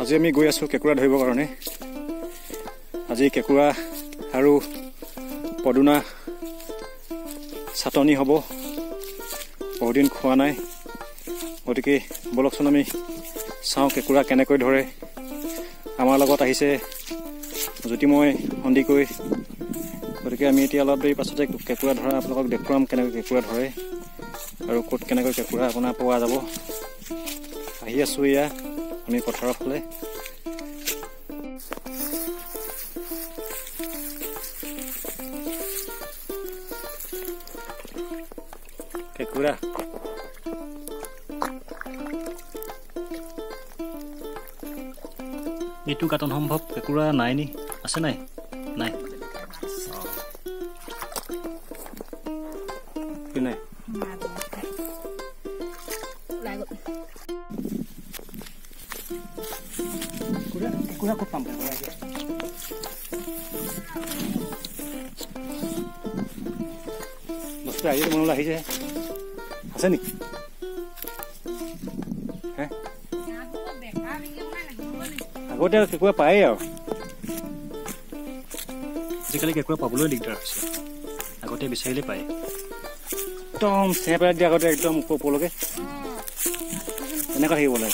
আজি আমি গৈ আছো কেকুৰা ধৰিবৰ কাৰণে। আজি কেকুৰা আৰু পদুনা চাটনি হ'ব, বহুদিন খোৱা নাই। গতিকে বলকচোন আমি চাওঁ কেকুৰা কেনেকৈ ধৰে। আমাৰ লগত আহিছে জ্যোতিময় সন্দিকৈ। গতিকে আমি এতিয়া অলপ দেৰি পাছতে কেকুৰা ধৰা আপোনালোকক দেখুৱাম কেনেকৈ কেকুৰা ধৰে আৰু ক'ত কেনেকৈ কেকুৰা আপোনাৰ পোৱা যাব। আহি আছোঁ এয়া আমি পথাৰৰ ফালে। কেকুৰা এইটো কাটন সম্ভৱ। কেকুৰা নাই নি, আছে নাই? নাই নাই Kura kok pampel aja. Mesti aja mulai aja. Hasan nih. Hah? Aku udah kekua pae ya. Sekali kekua pablo digdar sih. Aku udah bisa ile pae. Tom sebab dia aku ekdom popolo ke. Ini kan hiu bola.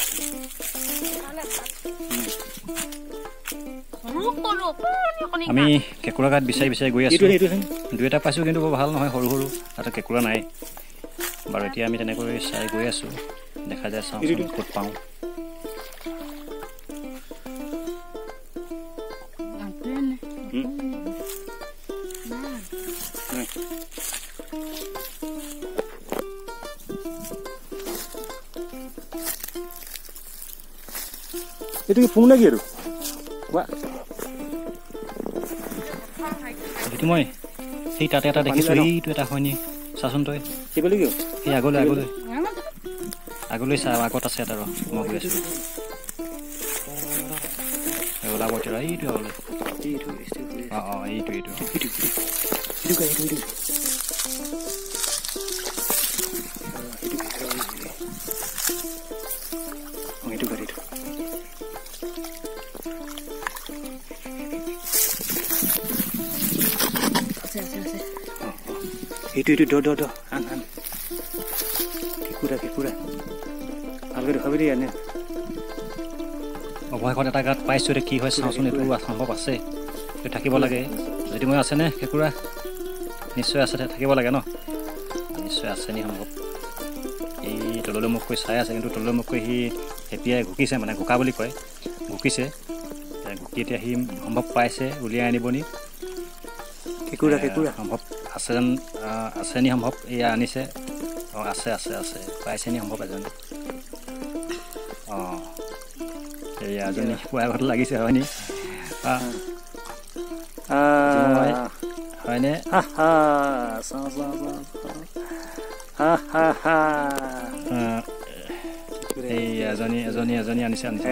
আমি কেকুৰা গাত বিচাৰি বিচাৰি গৈ আছোঁ। দুই এটা পাইছোঁ কিন্তু বৰ ভাল নহয়, সৰু সৰু। তাতে কেকুৰা নাই বাৰু। এতিয়া আমি তেনেকৈ চাই গৈ আছোঁ, দেখা যায় চাওঁ ক'ত পাওঁ। এইটো কি ফোন লাগি আৰু মই সেই তাতে এটা দেখিছোঁ। এইটো এটা হয়নি চাচোন তই? সেই আগলৈ আগলৈ আগলৈ চা, আগত আছে এটা। মই গৈ আছোঁ, ওলাব এতিয়া। এইটো আগলৈ এইটো এইটো এইটো itu do an kekura algo dekhabi dia ne oboy kon eta gat paisu re ki hoy sasun etu asambhab ase to thakibo lage jodi moi ase ne kekura nischoy ase thakibo lage no nischoy ase ni hambhab ei tololo mok koi sai ase kintu tololo mok koi hi hepiai gukise mane guka boli koy gukise gukite hi hambhab paise ulia aniboni kekura hambhab আছে নি সম্ভৱ। এয়া আনিছে, অঁ আছে আছে আছে পাইছে নি সম্ভৱ এজনী। অঁ এয়া এজনী পুৱা ঘৰত লাগিছে হয়নি? হয়নে? এজনী আনিছে আনিছে।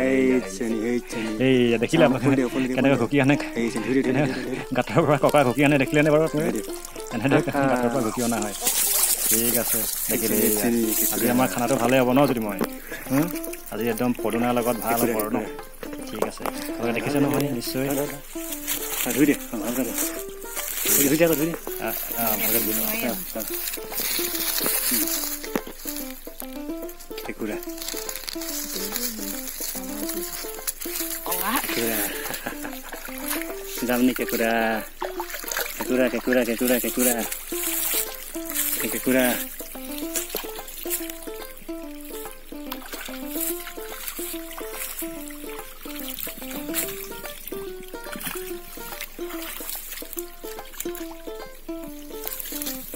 এইয়া দেখিলে কেনেকৈ ঘুকি আনে গাঁতৰ পৰা ককা ঘুকি আনে, দেখিলেনে বাৰু আপুনি? এনেদৰে গাঁতৰ পৰা ঘুকি অনা হয়। ঠিক আছে, দেখিলে আজি আমাৰ খানাটো ভালেই হ'ব ন যদি মই আজি একদম পদুনাৰ লগত ভাল হ'ব ন? ঠিক আছে, দেখিছে নহয় নিশ্চয়। ধুই দে ধুই দিয়া ধুই কেকুৰা যাম নি? কেকুৰা কেকুৰা কেকুৰা কেকুৰা কেকুৰা কেকুৰা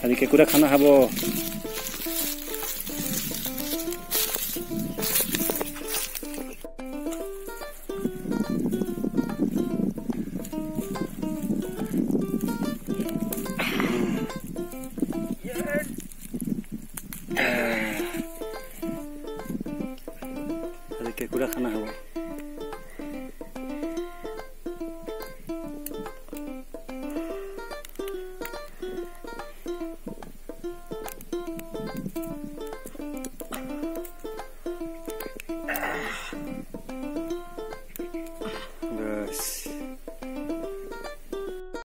আজি কেকুৰা খানা খাব। Kekura khana hobo.